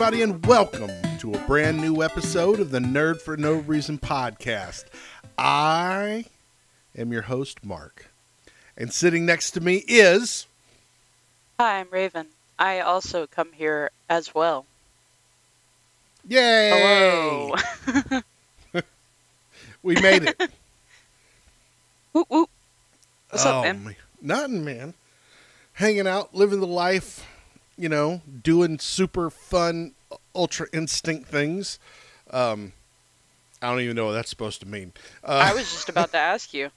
everybody, and welcome to a brand new episode of the Nerd For No Reason podcast. I am your host, Mark, and sitting next to me is... Hi, I'm Raven. I also come here as well. Yay! Hello! We made it. Whoop, whoop. What's up, man? Nothing, man. Hanging out, living the life, you know, doing super fun, ultra instinct things. I don't even know what that's supposed to mean. I was just about to ask you.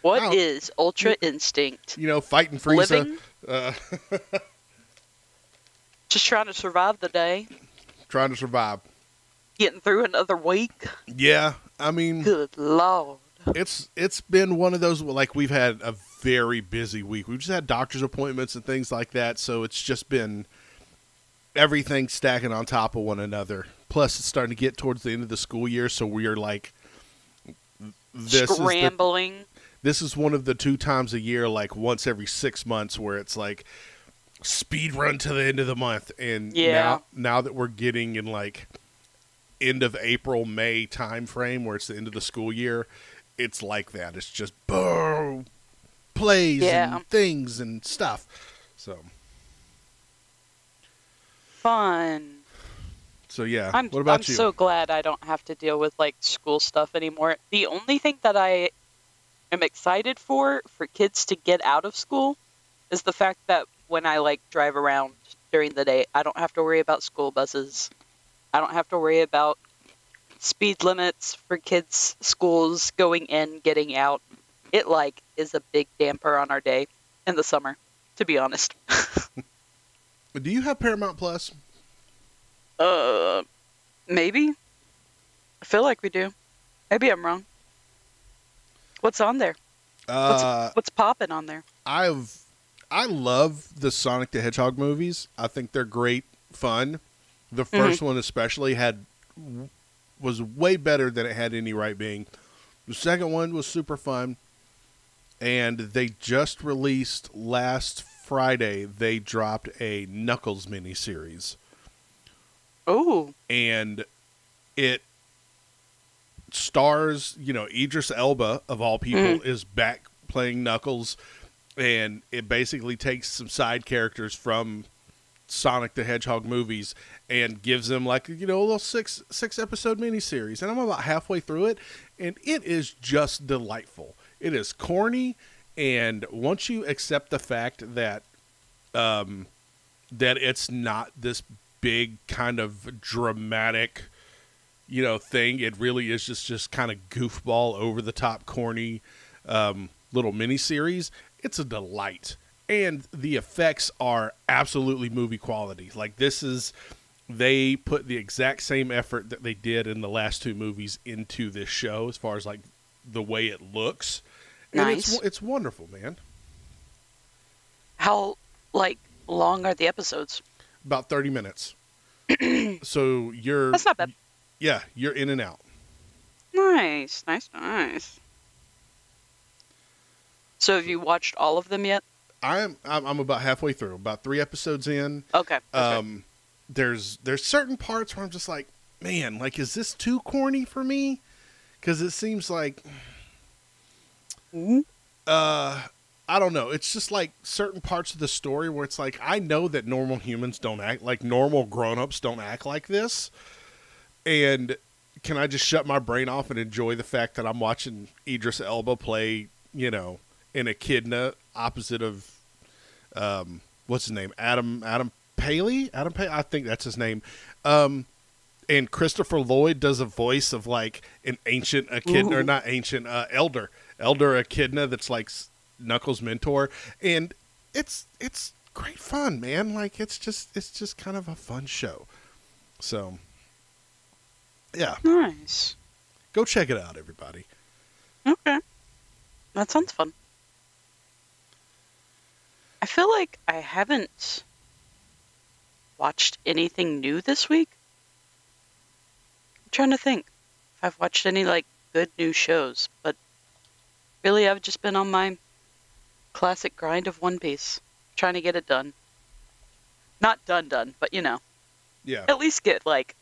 What is ultra instinct? You know, fighting Frieza. Living? Just trying to survive the day. Trying to survive. Getting through another week. Yeah, I mean... Good Lord. It's been one of those, like, we've had a very busy week. We've just had doctor's appointments and things like that, so it's just been everything stacking on top of one another. Plus, it's starting to get towards the end of the school year, so we are, like... Scrambling. This is one of the two times a year, like, once every 6 months, where it's, like, speed run to the end of the month. And now that we're getting in, like... end of April, May time frame where it's the end of the school year, it's like that. It's just boom, plays and things and stuff. So fun. So yeah, what about you? I'm so glad I don't have to deal with like school stuff anymore. The only thing that I am excited for kids to get out of school is the fact that when I like drive around during the day, I don't have to worry about school buses. I don't have to worry about speed limits for kids' schools going in, getting out. It, like, is a big damper on our day in the summer, to be honest. Do you have Paramount Plus? Maybe. I feel like we do. Maybe I'm wrong. What's on there? What's popping on there? I love the Sonic the Hedgehog movies. I think they're great fun. The first one especially was way better than it had any right being. The second one was super fun. And they just released last Friday, they dropped a Knuckles miniseries. Oh. And it stars, you know, Idris Elba, of all people, is back playing Knuckles. And it basically takes some side characters from... Sonic the Hedgehog movies and gives them like, you know, a little six episode miniseries, and I'm about halfway through it, and it is just delightful. It is corny, and once you accept the fact that that it's not this big kind of dramatic, you know, thing, it really is just kind of goofball, over the top, corny little miniseries. It's a delight. And the effects are absolutely movie quality. Like, this is, they put the exact same effort that they did in the last two movies into this show, as far as, like, the way it looks. Nice. And it's wonderful, man. How, like, long are the episodes? About 30 minutes. So you're... That's not bad. Yeah, you're in and out. Nice, nice, nice. So have you watched all of them yet? I'm about halfway through, about 3 episodes in. Okay. There's certain parts where I'm just like, man, like, is this too corny for me? Because it seems like, I don't know. It's just like certain parts of the story where it's like, I know that normal humans don't act like normal grown-ups don't act like this. And can I just shut my brain off and enjoy the fact that I'm watching Idris Elba play, you know, an echidna opposite of what's his name, Adam Paley, I think that's his name, and Christopher Lloyd does a voice of like an ancient echidna, or not ancient, elder echidna that's like Knuckles' mentor, and it's great fun, man. Like, it's just kind of a fun show. So yeah, nice. Go check it out, everybody. Okay, that sounds fun. I feel like I haven't watched anything new this week. I'm trying to think if I've watched any, like, good new shows, but really I've just been on my classic grind of One Piece, trying to get it done. Not done, but you know, Yeah. At least get like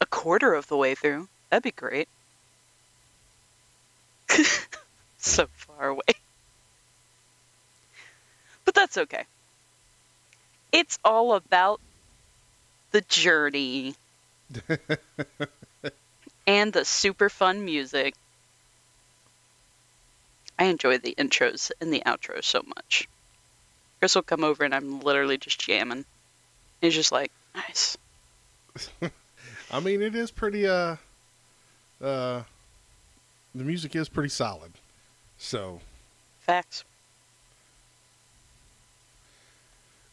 a quarter of the way through. That'd be great. So far away. But that's okay. It's all about the journey. And the super fun music. I enjoy the intros and the outros so much. Chris will come over and I'm literally just jamming. He's just like, nice. I mean, it is pretty, the music is pretty solid. So. Facts.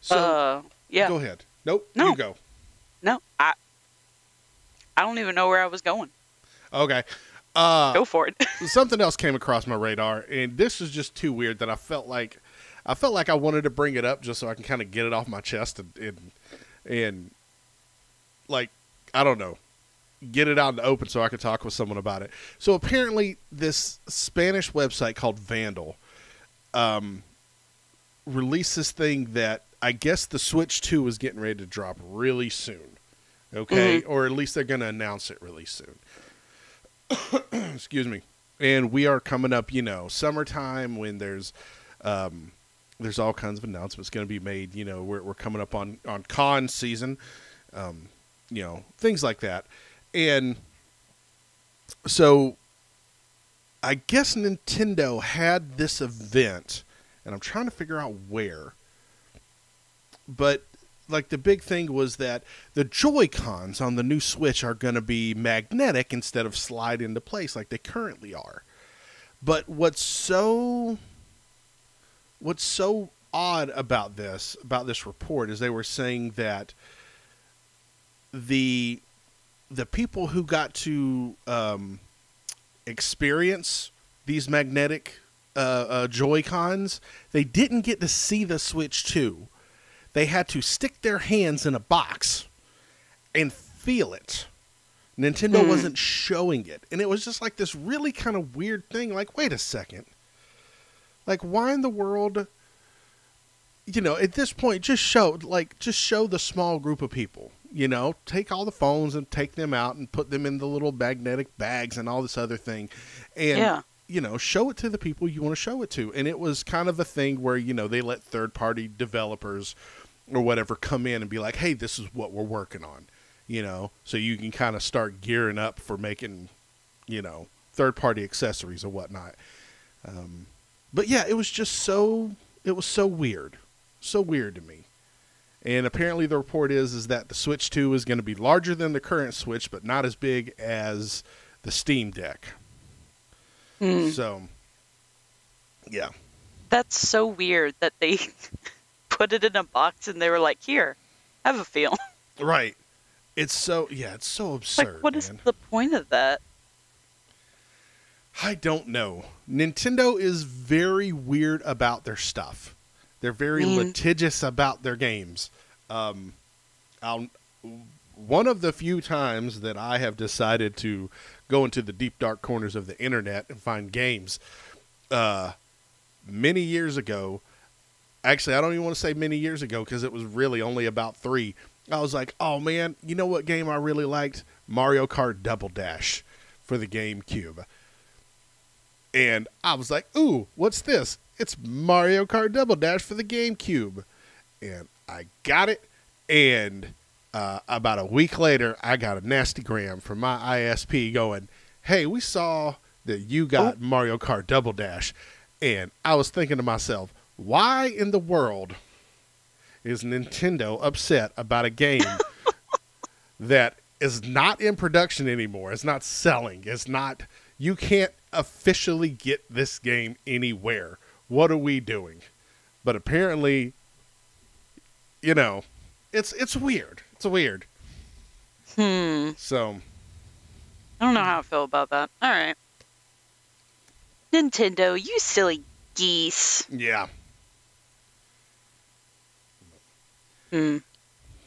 So, yeah. Go ahead. Nope. No. You go. No, I don't even know where I was going. Okay. Go for it. Something else came across my radar, and this is just too weird that I felt like I wanted to bring it up just so I can kind of get it off my chest and like, I don't know, get it out in the open so I could talk with someone about it. So apparently this Spanish website called Vandal released this thing that I guess the Switch 2 is getting ready to drop really soon. Okay? Mm-hmm. Or at least they're going to announce it really soon. Excuse me. And we are coming up, you know, summertime when there's all kinds of announcements going to be made. You know, we're coming up on con season, you know, things like that. And so I guess Nintendo had this event, and I'm trying to figure out where, but like the big thing was that the Joy-Cons on the new Switch are going to be magnetic instead of slide into place like they currently are. But what's so odd about this report is they were saying that the people who got to experience these magnetic Joy-Cons, they didn't get to see the Switch 2. They had to stick their hands in a box and feel it. Nintendo wasn't showing it. And it was just like this really kind of weird thing. Like, wait a second. Like, why in the world, you know, at this point, just show the small group of people, you know, take all the phones and take them out and put them in the little magnetic bags and all this other thing. And, yeah. You know, show it to the people you want to show it to. And it was kind of a thing where, you know, they let third-party developers or whatever come in and be like, hey, this is what we're working on, you know, so you can kind of start gearing up for making, you know, third-party accessories or whatnot. But, yeah, it was just so weird to me. And apparently the report is that the Switch 2 is going to be larger than the current Switch, but not as big as the Steam Deck. So, yeah. That's so weird that they put it in a box and they were like, here, have a feel. Right. It's so, yeah, it's so absurd. Like, what is the point of that? I don't know. Nintendo is very weird about their stuff. They're very litigious about their games. One of the few times that I have decided to go into the deep, dark corners of the internet and find games, many years ago, actually, I don't even want to say many years ago because it was really only about 3. I was like, oh man, you know what game I really liked? Mario Kart Double Dash for the GameCube. And I was like, ooh, what's this? It's Mario Kart Double Dash for the GameCube. And I got it, and about a week later, I got a nasty gram from my ISP going, hey, we saw that you got Mario Kart Double Dash. And I was thinking to myself, why in the world is Nintendo upset about a game that is not in production anymore? It's not selling. It's not, you can't officially get this game anywhere. What are we doing? But apparently, you know, it's weird. It's weird. So. I don't know how I feel about that. All right. Nintendo, you silly geese. Yeah. All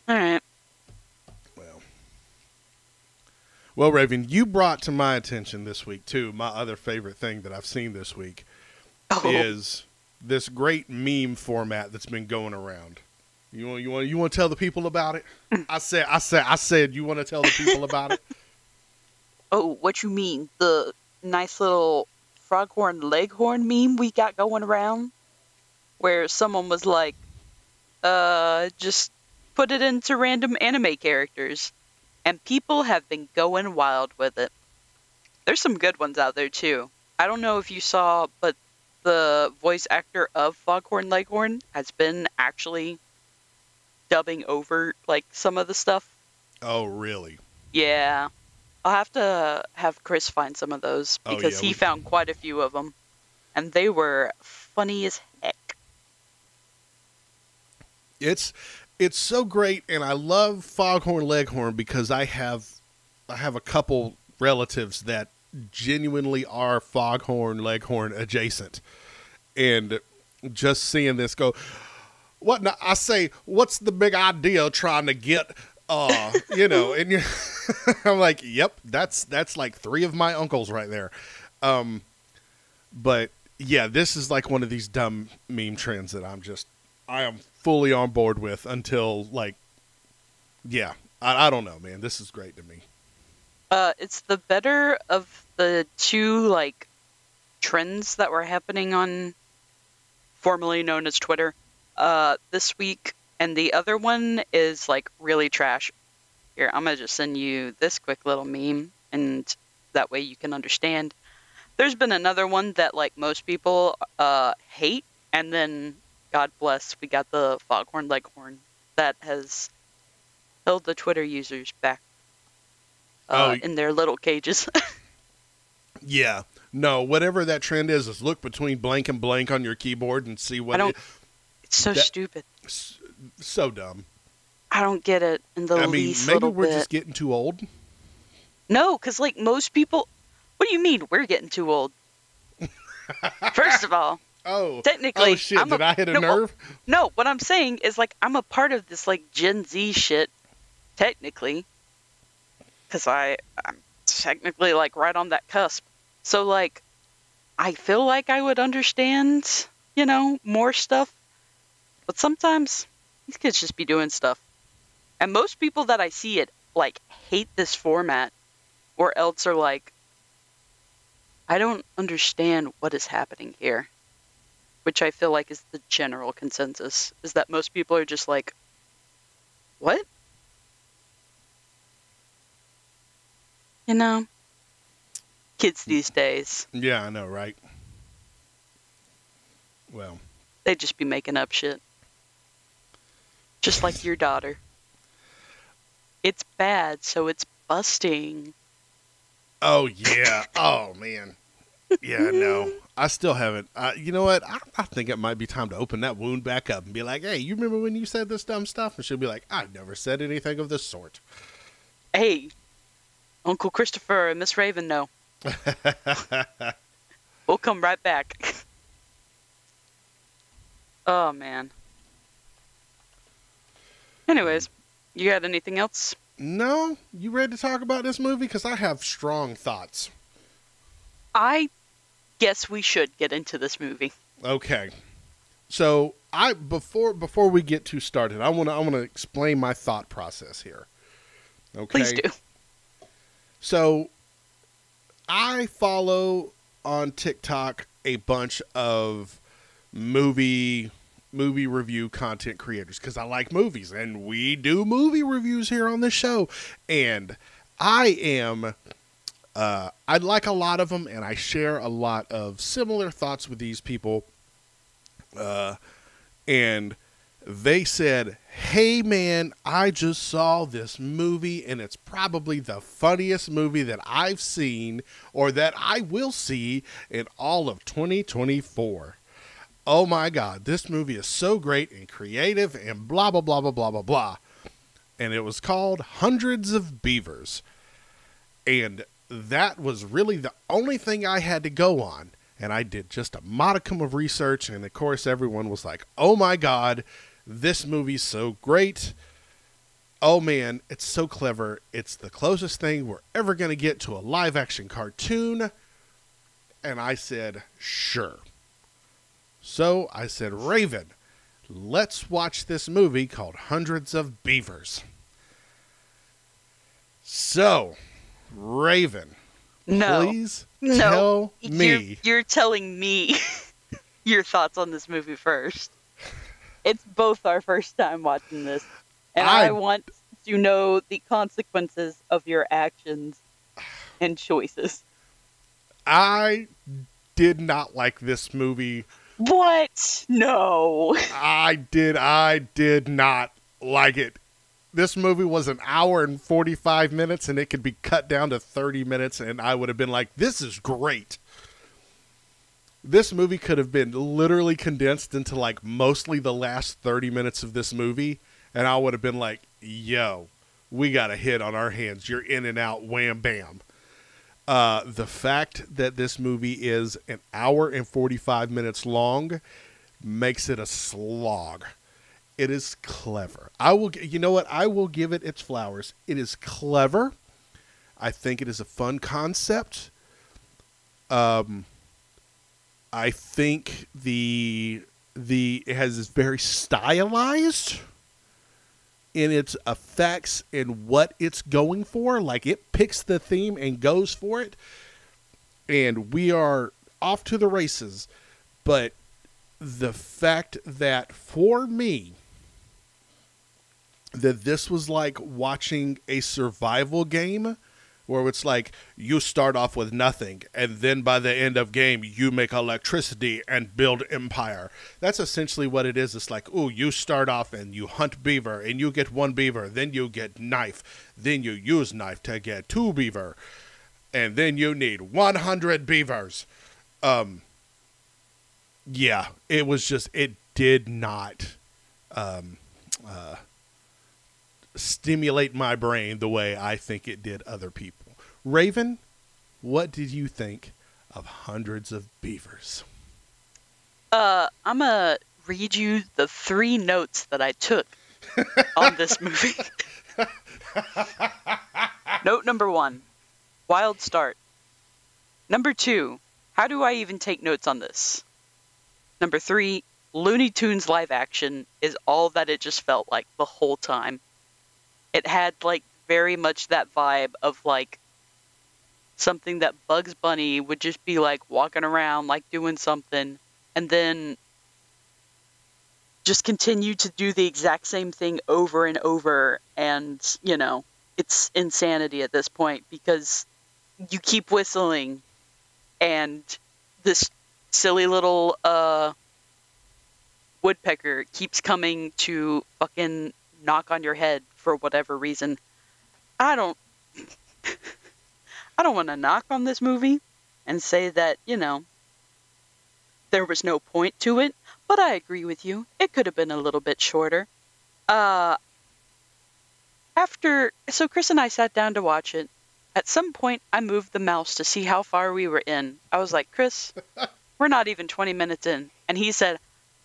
right. Well, Raven, you brought to my attention this week, too, my other favorite thing that I've seen this week is this great meme format that's been going around. You want to tell the people about it? I said you want to tell the people about it? Oh, what you mean? The nice little Foghorn Leghorn meme we got going around, where someone was like, just put it into random anime characters, and people have been going wild with it. There's some good ones out there too. I don't know if you saw, but the voice actor of Foghorn Leghorn has been actually dubbing over like some of the stuff. Oh, really? Yeah. I'll have to have Chris find some of those, because he found quite a few of them, and they were funny as heck. It's so great, and I love Foghorn Leghorn because I have a couple relatives that genuinely are Foghorn Leghorn adjacent, and just seeing this go, what? Now, I say, what's the big idea trying to get? And you're I'm like, yep, that's like three of my uncles right there. But yeah, this is like one of these dumb meme trends that I am fully on board with until like, yeah, I don't know, man, this is great to me. It's the better of the two like trends that were happening on formerly known as Twitter, this week. And the other one is, like, really trash. Here, I'm going to just send you this quick little meme, and that way you can understand. There's been another one that, like, most people hate, and then, God bless, we got the Foghorn Leghorn that has held the Twitter users back in their little cages. Yeah. No, whatever that trend is look between blank and blank on your keyboard and see what it is. It's so stupid. So dumb. I don't get it in the least little bit. Maybe we're just getting too old. No, because like most people, what do you mean we're getting too old? First of all, technically, oh shit, did I hit a nerve? No, what I'm saying is like I'm a part of this like Gen Z shit, technically, because I'm technically like right on that cusp. So like, I feel like I would understand, more stuff. But sometimes these kids just be doing stuff. And most people that I see it, like, hate this format or else are like, I don't understand what is happening here. Which I feel like is the general consensus, is that most people are just like, what? Kids these days. Yeah, I know, right? Well. They just be making up shit. Just like your daughter. It's bad, so it's busting. Oh, yeah. Oh, man. Yeah, no. I still haven't. You know what? I think it might be time to open that wound back up and be like, hey, you remember when you said this dumb stuff? And she'll be like, I never said anything of this sort. Hey, Uncle Christopher and Miss Raven know. We'll come right back. Oh, man. Anyways, you got anything else? No. You ready to talk about this movie? Because I have strong thoughts. I guess we should get into this movie. Okay. So, before we get too started, I want to explain my thought process here. Okay? Please do. So, I follow on TikTok a bunch of movie review content creators, because I like movies and we do movie reviews here on this show, and I like a lot of them, and I share a lot of similar thoughts with these people, and they said, hey man, I just saw this movie and it's probably the funniest movie that I've seen or that I will see in all of 2024. Oh my God, this movie is so great and creative and blah, blah, blah, blah, blah, blah, blah. And it was called Hundreds of Beavers. And that was really the only thing I had to go on. And I did just a modicum of research. And of course, everyone was like, oh my God, this movie's so great. Oh man, it's so clever. It's the closest thing we're ever going to get to a live action cartoon. And I said, sure. So I said, Raven, let's watch this movie called Hundreds of Beavers. So, Raven, please tell me. You're telling me your thoughts on this movie first. It's both our first time watching this. And I want to know the consequences of your actions and choices. I did not like this movie. What? No. I did not like it. This movie was an hour and 45 minutes, and it could be cut down to 30 minutes, and I would have been like, this is great. This movie could have been literally condensed into, like, mostly the last 30 minutes of this movie, and I would have been like, yo, we got a hit on our hands. You're in and out, wham, bam. The fact that this movie is an hour and 45 minutes long makes it a slog. It is clever. You know what? I will give it its flowers. It is clever. I think it is a fun concept. I think it is very stylized in its effects and what it's going for. Like, it picks the theme and goes for it. And we are off to the races. But the fact that, for me, that this was like watching a survival game where it's like you start off with nothing and then by the end of game you make electricity and build empire. That's essentially what it is. It's like, ooh, you start off and you hunt beaver and you get one beaver, then you get knife, then you use knife to get two beaver, and then you need 100 beavers. Yeah, it was just, it did not stimulate my brain the way I think it did other people. Raven, what did you think of Hundreds of Beavers? I'm going to read you the 3 notes that I took on this movie. Note number 1, wild start. Number 2, how do I even take notes on this? Number 3, Looney Tunes live action is all that it just felt like the whole time. It had, like, very much that vibe of, like, something that Bugs Bunny would just be, like, walking around, like, doing something, and then just continue to do the exact same thing over and over, and, you know, it's insanity at this point, because you keep whistling, and this silly little woodpecker keeps coming to fucking knock on your head for whatever reason. I don't want to knock on this movie and say that, you know, there was no point to it, but I agree with you. It could have been a little bit shorter. So Chris and I sat down to watch it. At some point, I moved the mouse to see how far we were in. I was like, Chris, we're not even 20 minutes in. And he said,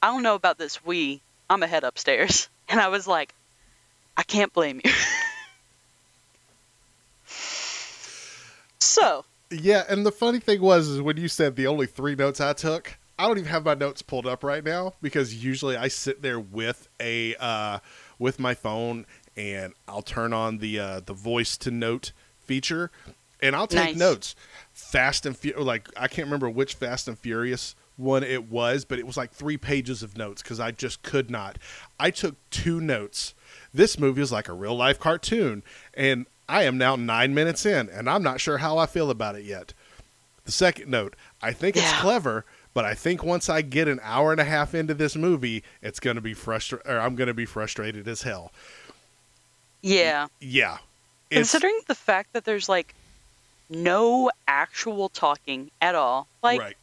I don't know about this Wii. I'm ahead upstairs. And I was like, I can't blame you. So. Yeah, and the funny thing was is when you said the only 3 notes I took, I don't even have my notes pulled up right now because usually I sit there with a with my phone and I'll turn on the voice to note feature and I'll take notes. Fast and Furious, like, I can't remember which Fast and Furious one it was, but it was like 3 pages of notes because I just could not. I took 2 notes. This movie is like a real life cartoon, and I am now 9 minutes in, and I'm not sure how I feel about it yet. The second note, I think it's clever, but I think once I get an hour and a half into this movie, it's going to be frustrated, or I'm going to be frustrated as hell. Yeah. Yeah. Considering the fact that there's like no actual talking at all. Like, right.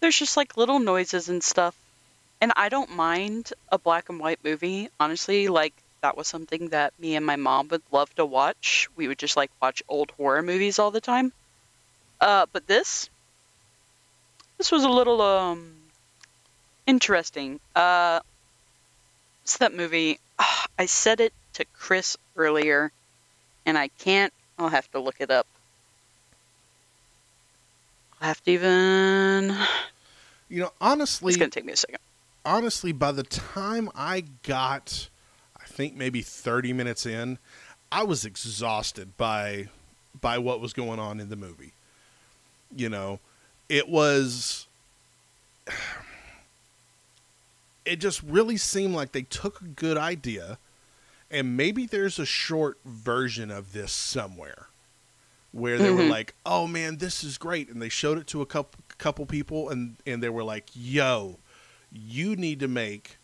There's just like little noises and stuff. And I don't mind a black and white movie. Honestly, like, that was something that me and my mom would love to watch. We would just like watch old horror movies all the time. But this was a little interesting. It's that movie. I said it to Chris earlier, and I can't. I'll have to look it up. You know, honestly, it's going to take me a second. honestly, by the time I got, I think maybe 30 minutes in, I was exhausted by what was going on in the movie. You know, it was, it just really seemed like they took a good idea, and maybe there's a short version of this somewhere where they were like, oh man, this is great. And they showed it to a couple people, and they were like, yo, you need to make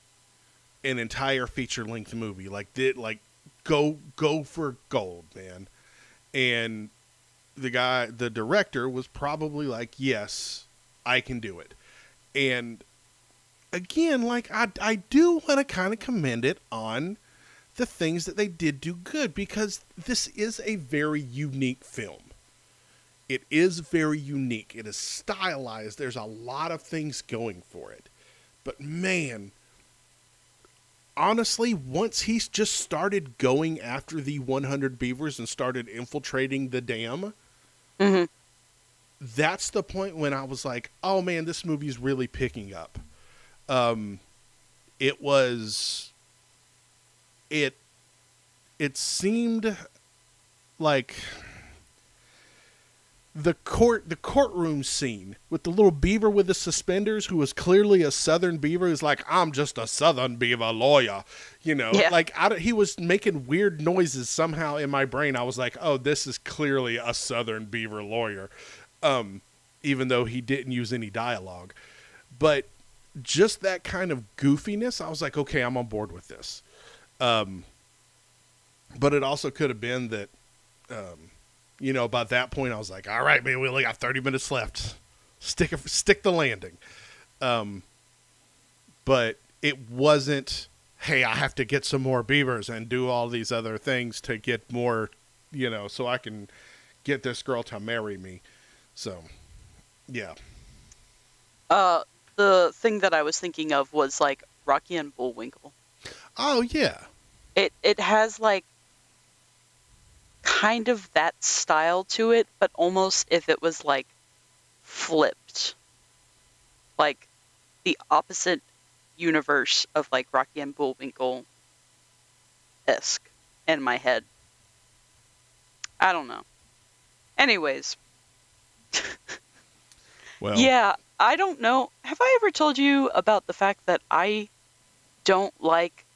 an entire feature length movie. Like, go for gold, man. And the director was probably like, yes, I can do it. And again, like, I do want to kind of commend it on the things that they did do good, because this is a very unique film. It is very unique. It is stylized. There's a lot of things going for it. But man, honestly, once he just started going after the 100 beavers and started infiltrating the dam, that's the point when I was like, oh man, this movie's really picking up. It seemed like the courtroom scene with the little beaver with the suspenders, who was clearly a Southern beaver, who's like, I'm just a Southern beaver lawyer, you know. Yeah. Like, he was making weird noises somehow in my brain. I was like, oh, this is clearly a Southern beaver lawyer, even though he didn't use any dialogue. But just that kind of goofiness, I was like, okay, I'm on board with this. But it also could have been that, you know, by that point I was like, all right, man, we only got 30 minutes left. Stick the landing. But it wasn't, hey, I have to get some more beavers and do all these other things to get more, you know, so I can get this girl to marry me. So, yeah. The thing that I was thinking of was, like, Rocky and Bullwinkle. Oh, yeah. It has, like, kind of that style to it, but almost if it was, like, flipped. Like, the opposite universe of, like, Rocky and Bullwinkle-esque in my head. I don't know. Anyways. Well. Yeah, I don't know. Have I ever told you about the fact that I don't like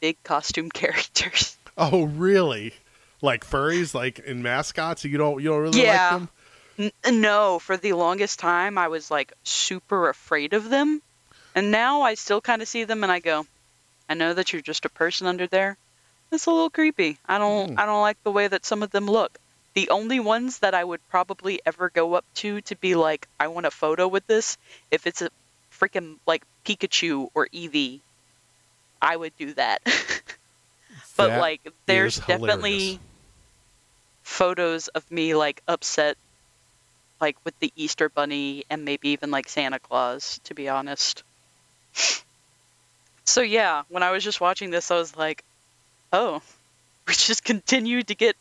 big costume characters? Oh, really? Like furries, like in mascots? You don't really like them? No, for the longest time I was like super afraid of them, and now I still kind of see them and I go, I know that you're just a person under there. It's a little creepy. I don't like the way that some of them look. The only ones that I would probably ever go up to be like, I want a photo with this, if it's a freaking like Pikachu or Eevee, I would do that. But that, like, there's definitely photos of me like upset, like with the Easter Bunny and maybe even like Santa Claus, to be honest. So yeah, when I was just watching this, I was like, oh, we just continued to get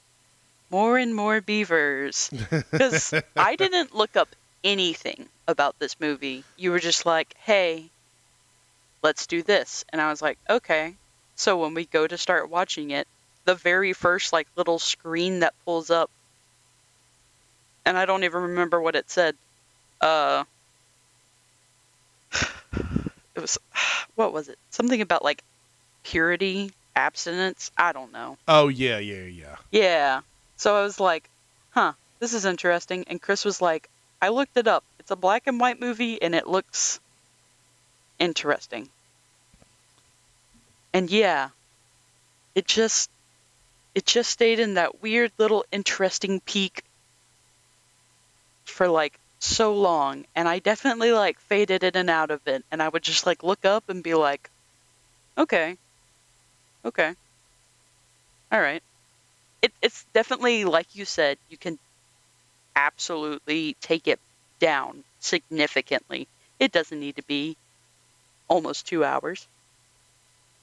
more and more beavers. Because I didn't look up anything about this movie. You were just like, hey, let's do this. And I was like, okay. So when we go to start watching it, the very first like little screen that pulls up, and I don't even remember what it said. It was, what was it? Something about like purity, abstinence. I don't know. Oh yeah, yeah, yeah. Yeah. So I was like, huh, this is interesting. And Chris was like, I looked it up. It's a black and white movie and it looks interesting. And yeah, it just stayed in that weird little interesting peak for like so long, and I definitely like faded in and out of it, and I would just like look up and be like, okay, all right. It's definitely, like you said, you can absolutely take it down significantly. It doesn't need to be almost 2 hours.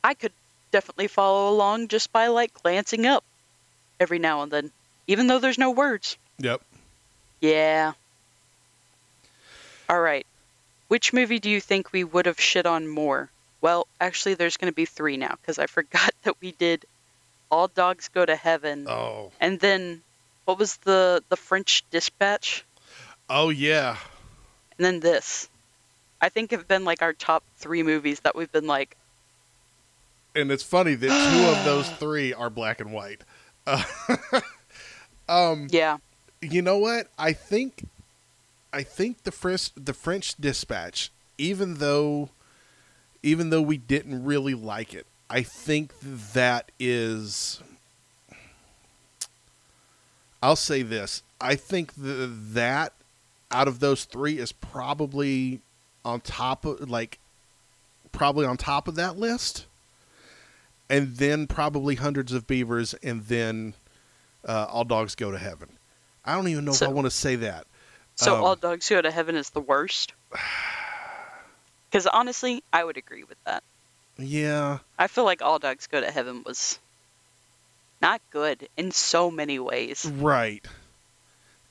I could definitely follow along just by like glancing up every now and then, even though there's no words. Yep. Yeah. All right. Which movie do you think we would have shit on more? Well, actually, there's going to be 3 now, because I forgot that we did All Dogs Go to Heaven. Oh. And then, what was the French Dispatch? Oh, yeah. And then this. I think have been, like, our top 3 movies that we've been, like... And it's funny that 2 of those 3 are black and white. Yeah. You know what? I think the French Dispatch, even though we didn't really like it, I think that is... I'll say this. I think that out of those 3 is probably on top of, like, that list. And then probably Hundreds of Beavers, and then All Dogs Go to Heaven. I don't even know if I want to say that. So All Dogs Go to Heaven is the worst? Because honestly, I would agree with that. Yeah. I feel like All Dogs Go to Heaven was not good in so many ways. Right.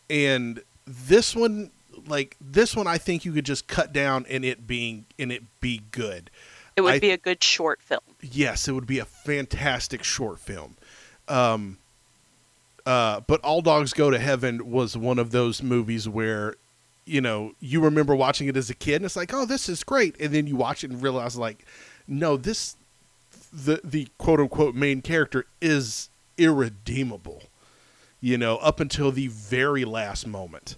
And this one, like, this one I think you could just cut down and it be good. It would be a good short film. Yes, it would be a fantastic short film. But All Dogs Go to Heaven was one of those movies where, you know, you remember watching it as a kid and it's like, oh, this is great. And then you watch it and realize, like, no, the quote unquote main character is irredeemable, you know, up until the very last moment.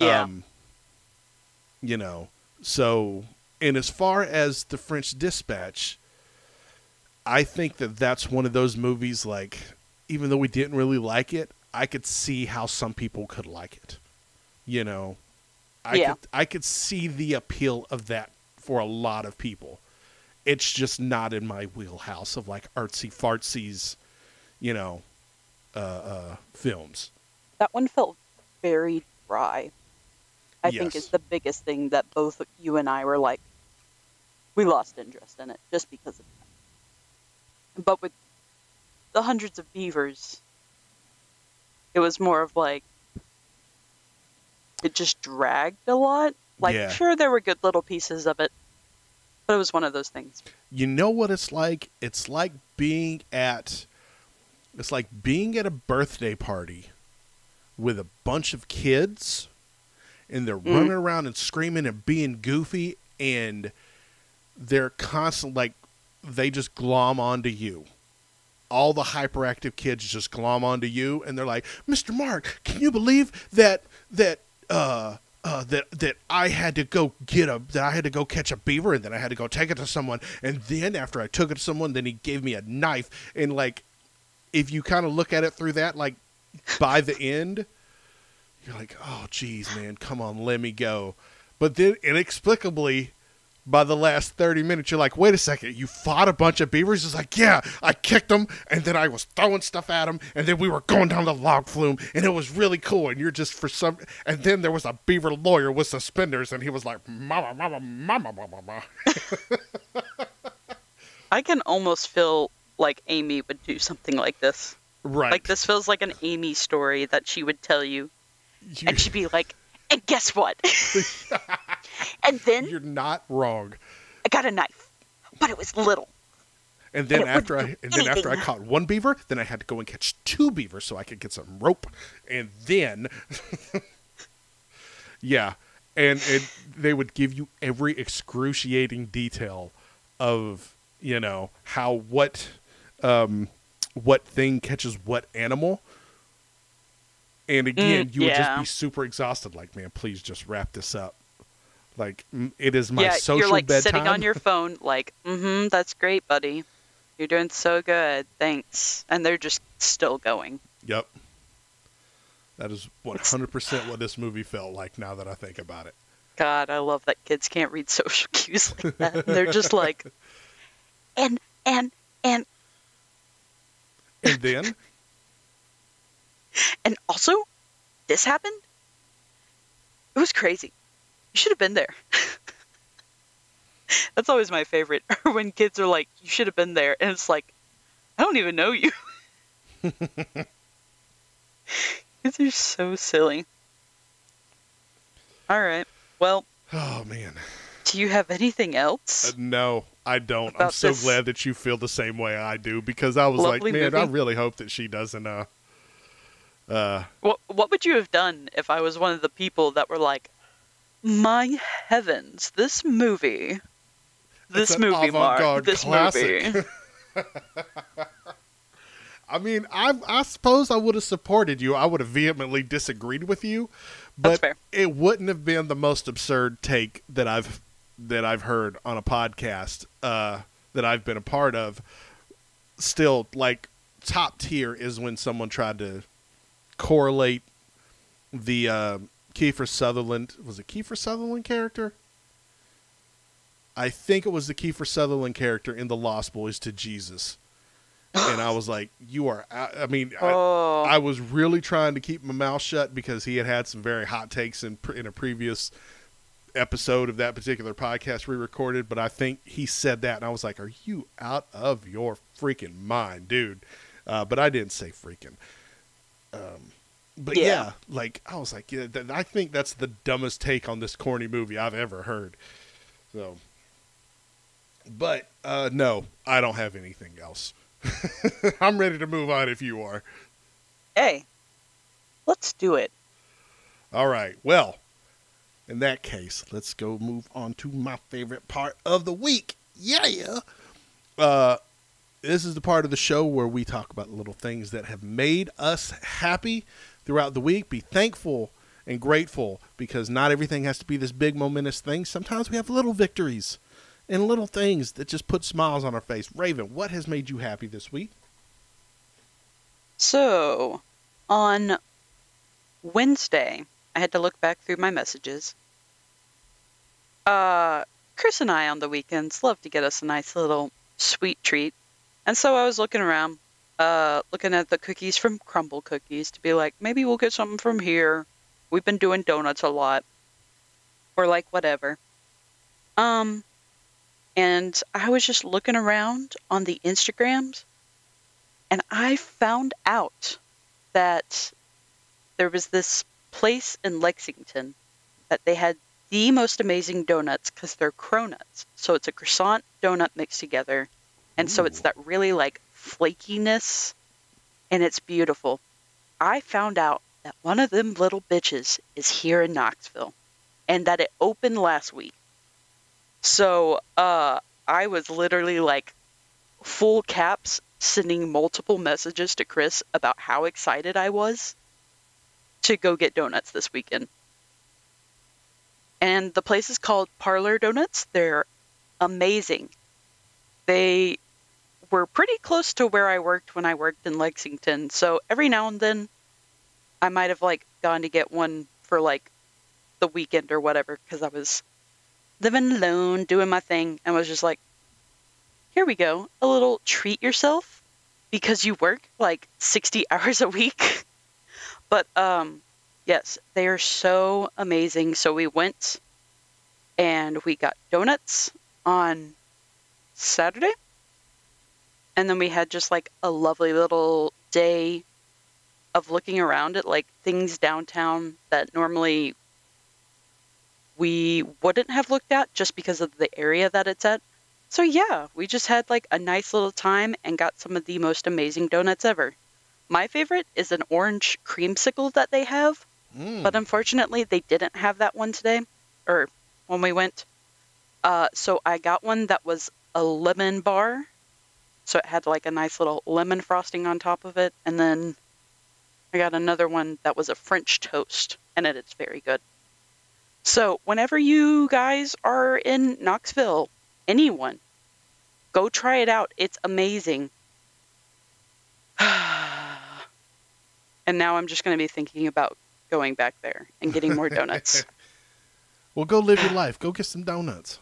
Yeah. You know, so, and as far as the French Dispatch, I think that's one of those movies, like, even though we didn't really like it, I could see how some people could like it. You know, I could see the appeal of that for a lot of people. It's just not in my wheelhouse of, like, artsy fartsies, you know, films. That one felt very dry. I think is the biggest thing that both you and I were like, we lost interest in it just because of that. But with the Hundreds of Beavers, it was more of like, it just dragged a lot. Like, sure, there were good little pieces of it, but it was one of those things. You know what it's like? It's like being at a birthday party with a bunch of kids, and they're running around and screaming and being goofy, and they're constant, like, they just glom onto you. All the hyperactive kids just glom onto you, and they're like, "Mr. Mark, can you believe that I had to go catch a beaver, and then I had to go take it to someone, and then after I took it to someone, then he gave me a knife." And, like, if you kind of look at it through that, like, by the end, you're like, "Oh, geez, man, come on, let me go." But then inexplicably, by the last 30 minutes, you're like, wait a second, you fought a bunch of beavers? It's like, yeah, I kicked them, and then I was throwing stuff at them, and then we were going down the log flume, and it was really cool, and you're just and then there was a beaver lawyer with suspenders, and he was like, mama, mama, mama, mama, mama. I can almost feel like Amy would do something like this. Right. Like, this feels like an Amy story that she would tell you, and she'd be like, and guess what? And then... You're not wrong. I got a knife, but it was little. And then after I caught one beaver, then I had to go and catch 2 beavers so I could get some rope. And then... yeah. And they would give you every excruciating detail of, you know, how what thing catches what animal. And again, you would just be super exhausted. Like, man, please just wrap this up. Like, it is my social bedtime. You're like sitting on your phone, like, that's great, buddy. You're doing so good. Thanks. And they're just still going. Yep. That is 100% what this movie felt like now that I think about it. God, I love that kids can't read social cues like that. And they're just like, and. And then? And also, this happened? It was crazy. You should have been there. That's always my favorite. When kids are like, you should have been there. And it's like, I don't even know you. Kids are so silly. All right. Well. Oh, man. Do you have anything else? No, I don't. I'm so glad that you feel the same way I do, because I was like, man, movie. I really hope that she doesn't. What would you have done if I was one of the people that were like, my heavens, this movie, Mark, this classic. Movie. I mean, I suppose I would have supported you. I would have vehemently disagreed with you, but it wouldn't have been the most absurd take that I've heard on a podcast that I've been a part of. Still, like, top tier is when someone tried to correlate the Kiefer Sutherland, was it Kiefer Sutherland character? I think it was the Kiefer Sutherland character in The Lost Boys to Jesus. And I was like, you are, I mean, oh. I was really trying to keep my mouth shut because he had some very hot takes in a previous episode of that particular podcast re-recorded. But I think he said that and I was like, are you out of your freaking mind, dude? But I didn't say freaking. But yeah, like, I was like, yeah, I think that's the dumbest take on this corny movie I've ever heard. So, but, no, I don't have anything else. I'm ready to move on if you are. Hey, let's do it. All right. Well, in that case, let's go move on to my favorite part of the week. Yeah. This is the part of the show where we talk about little things that have made us happy throughout the week. Be thankful and grateful, because not everything has to be this big momentous thing. Sometimes we have little victories and little things that just put smiles on our face. Raven, what has made you happy this week? So, on Wednesday, I had to look back through my messages. Chris and I on the weekends love to get us a nice little sweet treat. And so I was looking around, looking at the cookies from Crumble Cookies to be like, maybe we'll get something from here. We've been doing donuts a lot, or like whatever. And I was just looking around on the Instagrams, and I found out that there was this place in Lexington that they had the most amazing donuts, because they're Cronuts. So it's a croissant donut mixed together. And so it's that really like flakiness, and it's beautiful. I found out that one of them little bitches is here in Knoxville, and that it opened last week. So I was literally like full caps sending multiple messages to Chris about how excited I was to go get donuts this weekend. And the place is called Parlor Donuts. They're amazing. They were pretty close to where I worked when I worked in Lexington. So every now and then I might have like gone to get one for like the weekend or whatever, because I was living alone, doing my thing, and was just like, here we go, a little treat yourself, because you work like 60 hours a week. But yes, they are so amazing. So we went and we got donuts on Saturday, and then we had just like a lovely little day of looking around at like things downtown that normally we wouldn't have looked at just because of the area that it's at. So yeah, we just had like a nice little time and got some of the most amazing donuts ever. My favorite is an orange creamsicle that they have, but unfortunately they didn't have that one today, or when we went. So I got one that was a lemon bar. So it had like a nice little lemon frosting on top of it. And then I got another one that was a French toast, and it's very good. So whenever you guys are in Knoxville, anyone, go try it out. It's amazing. And now I'm just going to be thinking about going back there and getting more donuts. Well, go live your life. Go get some donuts.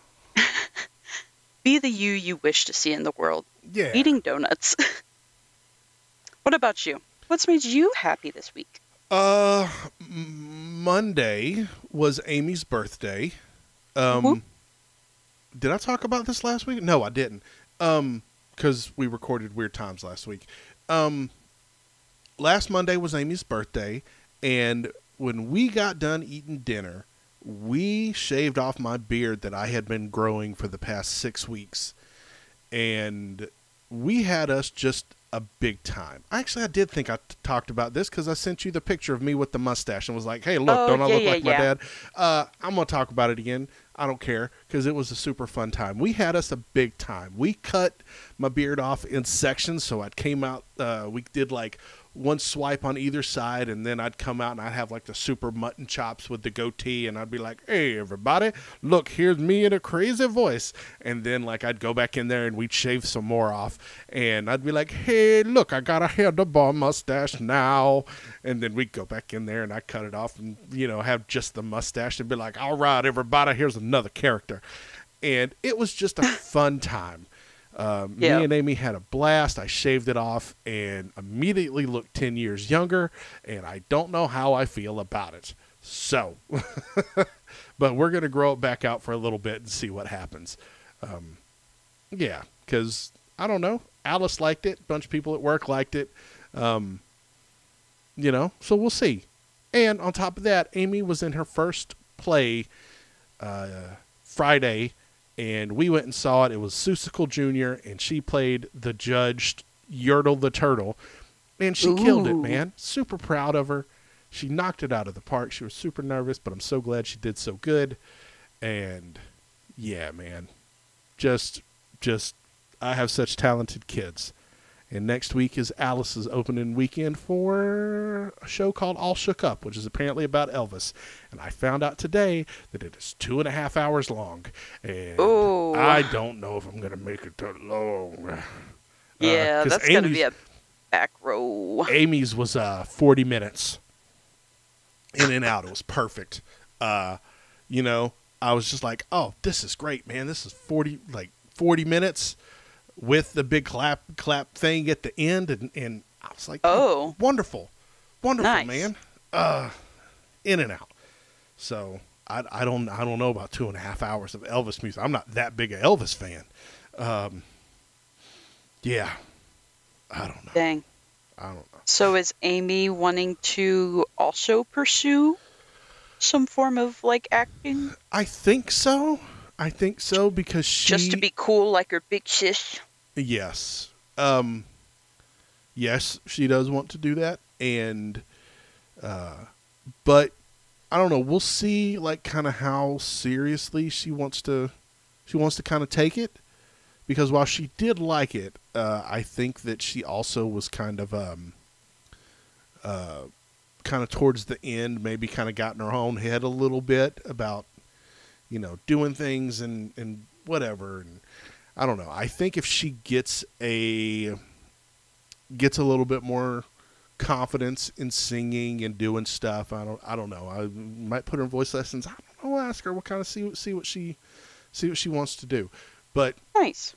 Be the you wish to see in the world. Yeah. Eating donuts. What about you? What's made you happy this week? Monday was Amy's birthday. Did I talk about this last week? No, I didn't. 'Cause we recorded Weird Times last week. Last Monday was Amy's birthday, and when we got done eating dinner, we shaved off my beard that I had been growing for the past 6 weeks, and we had us just a big time. Actually, I did think I talked about this because I sent you the picture of me with the mustache and was like, hey, look, don't I look like my dad? I'm going to talk about it again. I don't care, because it was a super fun time. We had us a big time. We cut my beard off in sections, so I'd came out, we did like one swipe on either side, and then I'd come out and I'd have like the super mutton chops with the goatee, and I'd be like, hey, everybody, look, here's me in a crazy voice. And then like I'd go back in there and we'd shave some more off, and I'd be like, hey, look, I got a handlebar mustache now. And then we'd go back in there and I'd cut it off and, you know, have just the mustache and be like, all right, everybody, here's another character. And it was just a fun time. Me and Amy had a blast. I shaved it off and immediately looked 10 years younger, and I don't know how I feel about it. So, but we're going to grow it back out for a little bit and see what happens. Yeah, because I don't know. Alice liked it. A bunch of people at work liked it. You know, so we'll see. And on top of that, Amy was in her first play Friday, and we went and saw it. It was Seussical Jr., and she played the judge, Yertle the Turtle. And she killed it, man. Super proud of her. She knocked it out of the park. She was super nervous, but I'm so glad she did so good. And, yeah, man. Just, I have such talented kids. And next week is Alice's opening weekend for a show called All Shook Up, which is apparently about Elvis. And I found out today that it is 2.5 hours long. And I don't know if I'm going to make it that long. Yeah, that's going to be a back row. Amy's was 40 minutes. In and out. It was perfect. You know, I was just like, oh, this is great, man. This is 40 minutes. With the big clap thing at the end, and I was like, oh, wonderful, nice. Man. In and out. So I don't know about 2.5 hours of Elvis music. I'm not that big an Elvis fan. Yeah, I don't know. Dang, I don't know. So is Amy wanting to also pursue some form of like acting? I think so because she just to be cool like her big sis. Yes. Yes, she does want to do that. And, but I don't know. We'll see like kind of how seriously she wants to kind of take it, because while she did like it, I think that she also was kind of towards the end, maybe kind of got in her own head a little bit about, you know, doing things and whatever. And I don't know. I think if she gets a little bit more confidence in singing and doing stuff, I don't know. I might put her in voice lessons. I don't know. We'll ask her. We'll kind of see what she wants to do. But nice.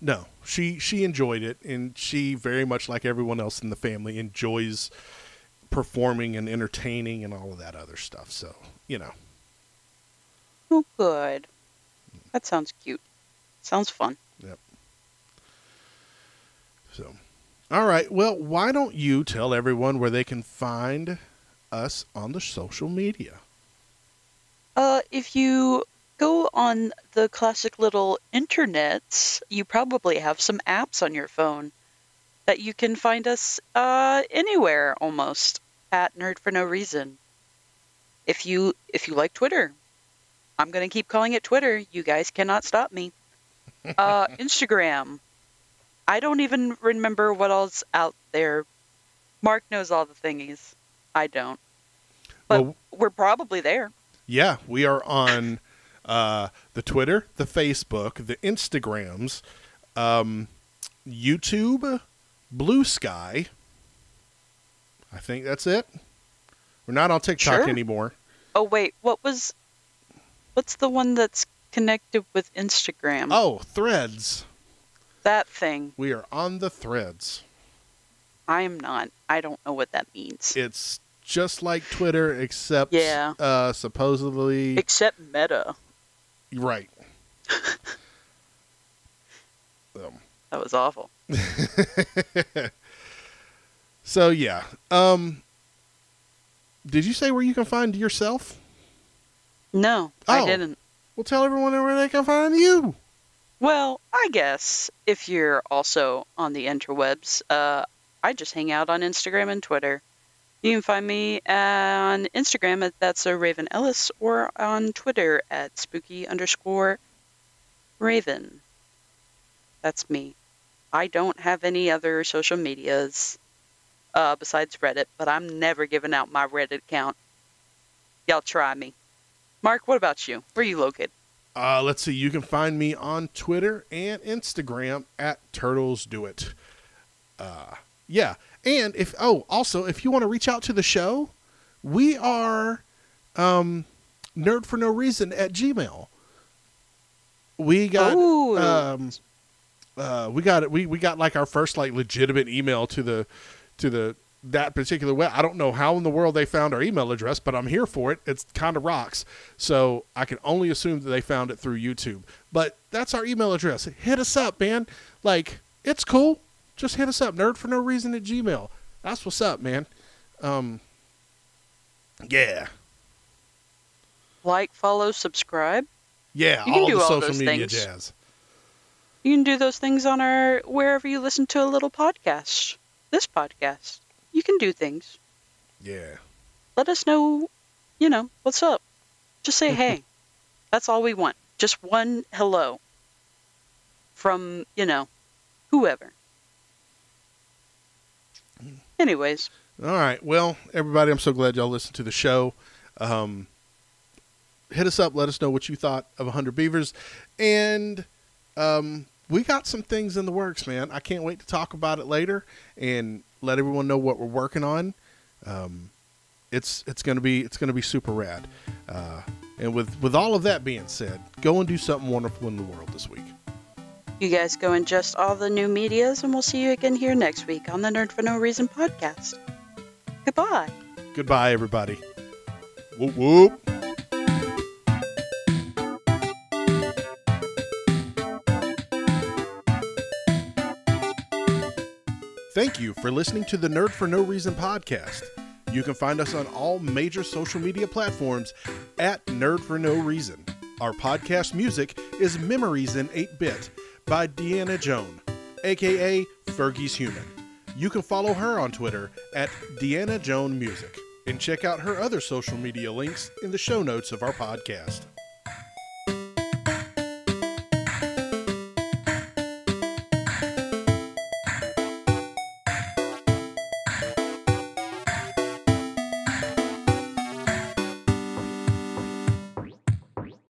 No, she enjoyed it, and she very much, like everyone else in the family, enjoys performing and entertaining and all of that other stuff. So, you know. Oh, good. That sounds cute. Sounds fun. Yep. So, all right. Well, why don't you tell everyone where they can find us on the social media? If you go on the classic little internets, you probably have some apps on your phone that you can find us anywhere almost at Nerd For No Reason. If you like Twitter, I'm going to keep calling it Twitter. You guys cannot stop me. Instagram. I don't even remember what all's out there. Mark knows all the thingies. I don't. But well, we're probably there. Yeah, we are on the Twitter, the Facebook, the Instagrams, YouTube, Blue Sky. I think that's it. We're not on TikTok anymore. Oh, wait. What's the one that's connected with Instagram? Oh, Threads. That thing. We are on the Threads. I am not. I don't know what that means. It's just like Twitter, except supposedly... Except Meta. Right. That was awful. So, yeah. Did you say where you can find yourself? No, oh. I didn't. Well, tell everyone where they can find you. Well, I guess if you're also on the interwebs, I just hang out on Instagram and Twitter. You can find me on Instagram at That's So Raven Ellis or on Twitter at Spooky_Raven. That's me. I don't have any other social medias besides Reddit, but I'm never giving out my Reddit account. Y'all try me. Mark, what about you? Where are you located? Let's see. You can find me on Twitter and Instagram at TurtlesDoIt. Yeah. And if you want to reach out to the show, we are Nerd For No Reason at Gmail. We got like our first like legitimate email to that particular web. I don't know how in the world they found our email address, but I'm here for it. It's kind of rocks. So I can only assume that they found it through YouTube. But that's our email address. Hit us up, man. Like, it's cool. Just hit us up, nerdfornoreason@gmail.com. That's what's up, man. Yeah. Like, follow, subscribe. Yeah, all the social media jazz. You can do those things on wherever you listen to a little podcast. This podcast. You can do things. Yeah. Let us know, what's up. Just say, hey. That's all we want. Just one hello. From, whoever. Anyways. All right. Well, everybody, I'm so glad y'all listened to the show. Hit us up. Let us know what you thought of 100 Beavers. And we got some things in the works, man. I can't wait to talk about it later and let everyone know what we're working on. It's going to be super rad. And with all of that being said, go and do something wonderful in the world this week. You guys go ingest all the new medias, and we'll see you again here next week on the Nerd For No Reason podcast. Goodbye. Goodbye, everybody. Whoop, whoop. Thank you for listening to the Nerd For No Reason podcast. You can find us on all major social media platforms at Nerd For No Reason. Our podcast music is Memories in 8-Bit by Deanna Joan, a.k.a. Fergie's Human. You can follow her on Twitter at Deanna Joan Music and check out her other social media links in the show notes of our podcast.